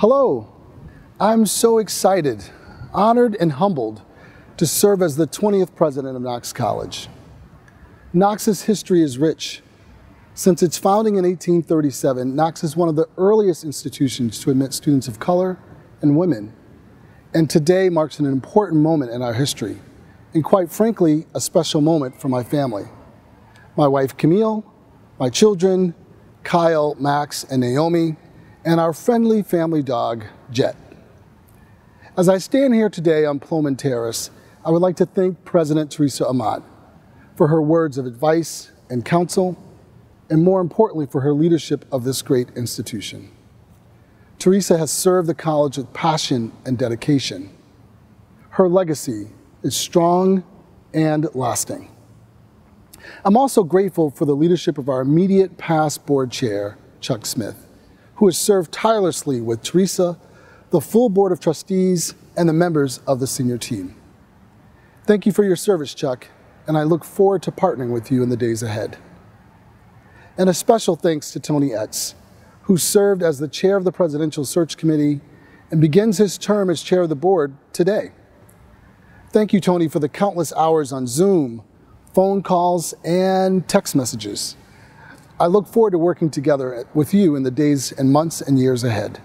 Hello, I'm so excited, honored, and humbled to serve as the 20th president of Knox College. Knox's history is rich. Since its founding in 1837, Knox is one of the earliest institutions to admit students of color and women, and today marks an important moment in our history, and quite frankly, a special moment for my family. My wife Camille, my children, Kyle, Max, and Naomi, and our friendly family dog, Jet. As I stand here today on Plowman Terrace, I would like to thank President Teresa Amott for her words of advice and counsel, and more importantly, for her leadership of this great institution. Teresa has served the college with passion and dedication. Her legacy is strong and lasting. I'm also grateful for the leadership of our immediate past board chair, Chuck Smith, who has served tirelessly with Teresa, the full board of trustees, and the members of the senior team. Thank you for your service, Chuck, and I look forward to partnering with you in the days ahead. And a special thanks to Tony Etz, who served as the chair of the Presidential Search Committee and begins his term as chair of the board today. Thank you, Tony, for the countless hours on Zoom, phone calls, and text messages. I look forward to working together with you in the days and months and years ahead.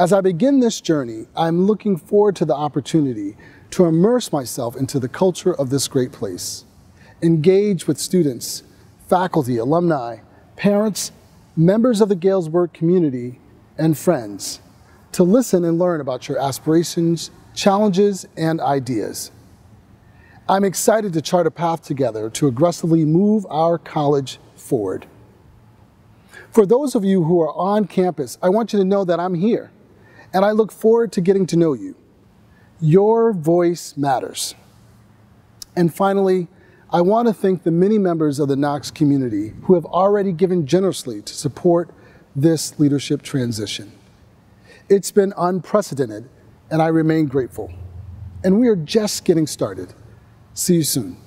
As I begin this journey, I'm looking forward to the opportunity to immerse myself into the culture of this great place, engage with students, faculty, alumni, parents, members of the Galesburg community, and friends, to listen and learn about your aspirations, challenges, and ideas. I'm excited to chart a path together to aggressively move our college forward. For those of you who are on campus, I want you to know that I'm here, and I look forward to getting to know you. Your voice matters. And finally, I want to thank the many members of the Knox community who have already given generously to support this leadership transition. It's been unprecedented, and I remain grateful. And we are just getting started. See you soon.